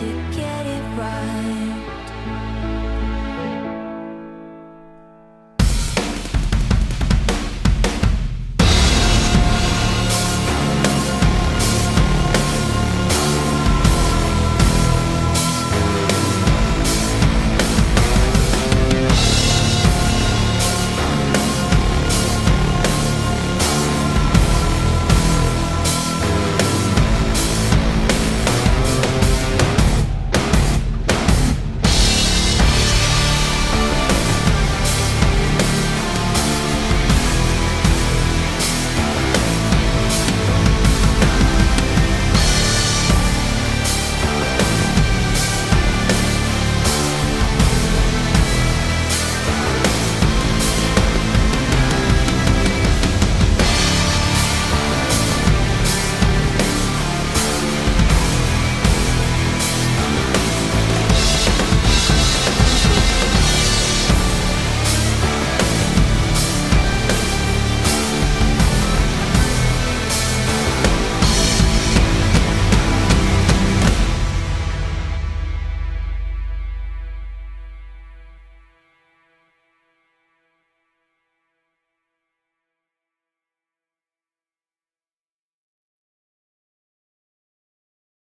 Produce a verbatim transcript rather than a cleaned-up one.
to get it right.